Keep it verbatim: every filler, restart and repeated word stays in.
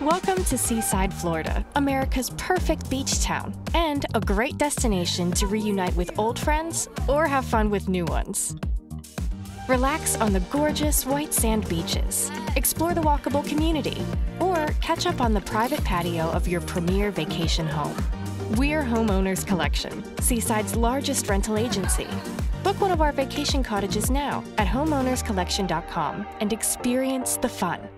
Welcome to Seaside, Florida, America's perfect beach town, and a great destination to reunite with old friends or have fun with new ones. Relax on the gorgeous white sand beaches, explore the walkable community, or catch up on the private patio of your premier vacation home. We're Homeowner's Collection, Seaside's largest rental agency. Book one of our vacation cottages now at homeowners collection dot com and experience the fun.